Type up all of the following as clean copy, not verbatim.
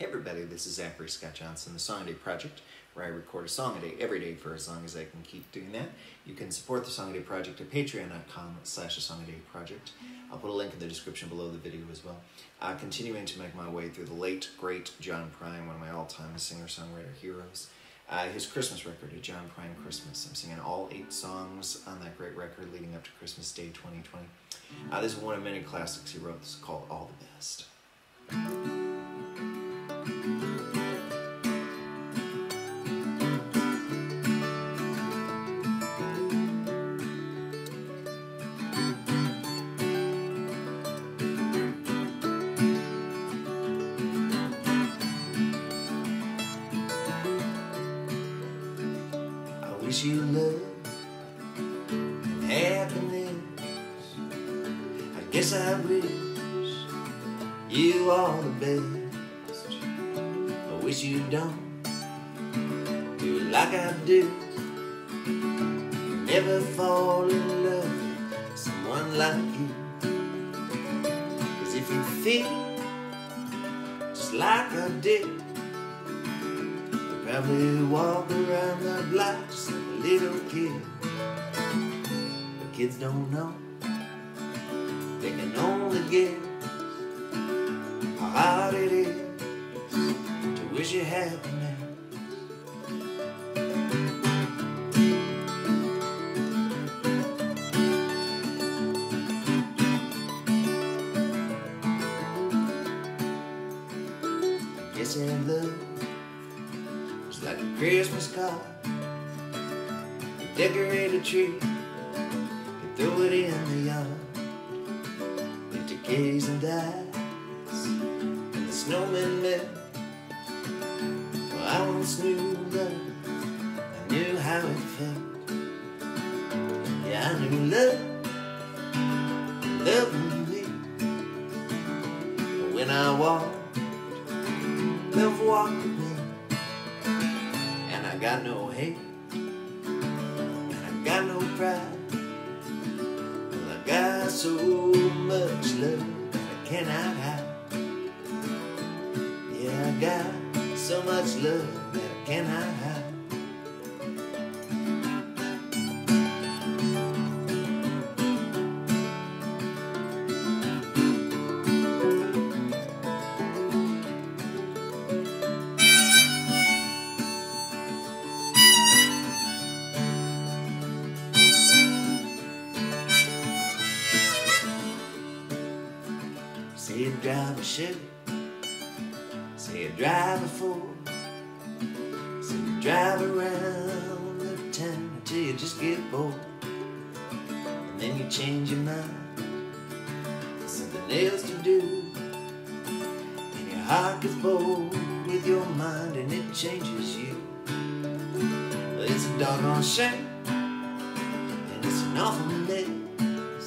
Hey everybody, this is Zachary Scott Johnson, The Song of Day Project, where I record a song a day every day for as long as I can keep doing that. You can support The Song of Day Project at patreon.com/thesongofdayproject. I'll put a link in the description below the video as well. Continuing to make my way through the late, great John Prine, one of my all-time singer-songwriter heroes. His Christmas record, A John Prine Christmas. I'm singing all 8 songs on that great record leading up to Christmas Day 2020. This is one of many classics he wrote. This is called All the Best. I wish you love and happiness. I guess I wish you all the best. I wish you don't do like I do. Never fall in love with someone like you. 'Cause if you feel just like I do, probably walk around the block just like a little kid. But kids don't know, they can only guess how hard it is to wish you happiness. I guess I love it's like a Christmas card. You decorate a tree, you throw it in the yard, you decays and dies, and the snowman melts. Well, I once knew love, I knew how it felt. Yeah, I knew love, love and me. But when I walked, love walked with me. I got no hate, and I got no pride, well, I got so much love that I cannot hide. Yeah, I got so much love that I cannot hide. Say you drive a Chevy, say you drive a Ford, say you drive around the town until you just get bored, and then you change your mind, there's something else to do, and your heart gets bold with your mind and it changes you. Well, it's a doggone shame, and it's an awful mess.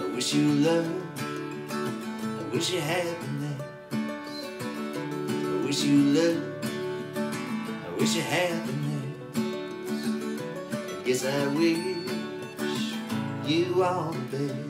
I wish you love, I wish you happiness. I wish you love, I wish you happiness. I guess I wish you all the best.